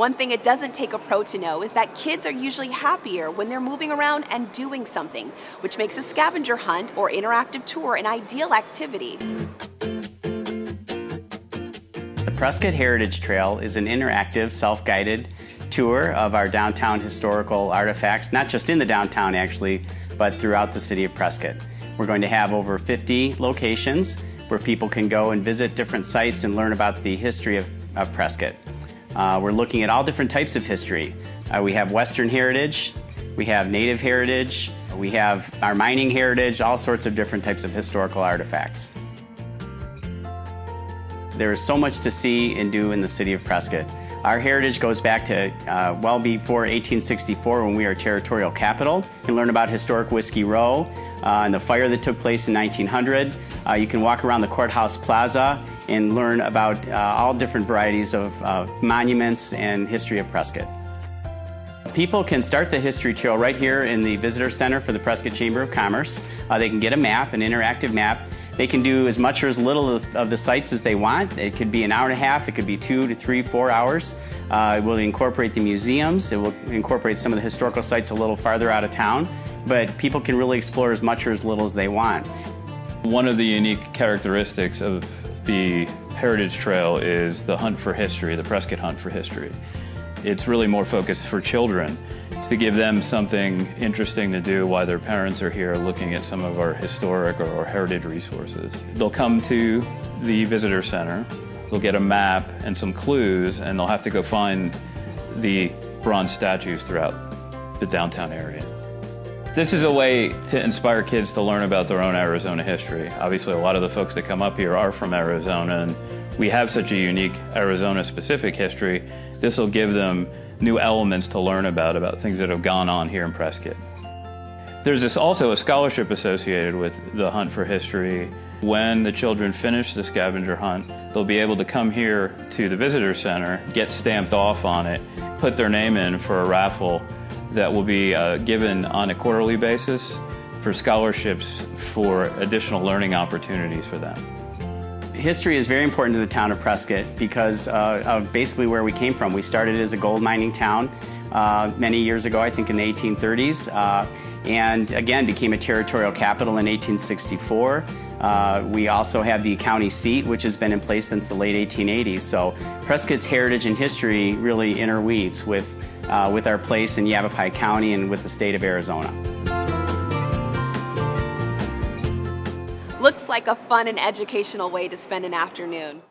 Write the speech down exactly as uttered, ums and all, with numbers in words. One thing it doesn't take a pro to know is that kids are usually happier when they're moving around and doing something, which makes a scavenger hunt or interactive tour an ideal activity. The Prescott Heritage Trail is an interactive, self-guided tour of our downtown historical artifacts, not just in the downtown actually, but throughout the city of Prescott. We're going to have over fifty locations where people can go and visit different sites and learn about the history of, of Prescott. Uh, we're looking at all different types of history. Uh, we have Western heritage, we have Native heritage, we have our mining heritage, all sorts of different types of historical artifacts. There is so much to see and do in the city of Prescott. Our heritage goes back to uh, well before eighteen sixty-four, when we were territorial capital. You can learn about historic Whiskey Row uh, and the fire that took place in nineteen hundred. Uh, you can walk around the Courthouse Plaza and learn about uh, all different varieties of uh, monuments and history of Prescott. People can start the history trail right here in the Visitor Center for the Prescott Chamber of Commerce. Uh, they can get a map, an interactive map. They can do as much or as little of, of the sites as they want. It could be an hour and a half, it could be two to three, four hours. Uh, it will incorporate the museums, it will incorporate some of the historical sites a little farther out of town, but people can really explore as much or as little as they want. One of the unique characteristics of the Heritage Trail is the hunt for history, the Prescott hunt for history. It's really more focused for children. It's to give them something interesting to do while their parents are here looking at some of our historic or, or heritage resources. They'll come to the visitor center, they'll get a map and some clues, and they'll have to go find the bronze statues throughout the downtown area. This is a way to inspire kids to learn about their own Arizona history. Obviously, a lot of the folks that come up here are from Arizona, and we have such a unique Arizona-specific history. This will give them new elements to learn about, about things that have gone on here in Prescott. There's this also a scholarship associated with the hunt for history. When the children finish the scavenger hunt, they'll be able to come here to the visitor center, get stamped off on it, put their name in for a raffle that will be uh, given on a quarterly basis for scholarships for additional learning opportunities for them. History is very important to the town of Prescott because uh, of basically where we came from. We started as a gold mining town uh, many years ago, I think in the eighteen thirties, uh, and again became a territorial capital in eighteen sixty-four. Uh, we also have the county seat, which has been in place since the late eighteen eighties. So Prescott's heritage and history really interweaves with, uh, with our place in Yavapai County and with the state of Arizona. Looks like a fun and educational way to spend an afternoon.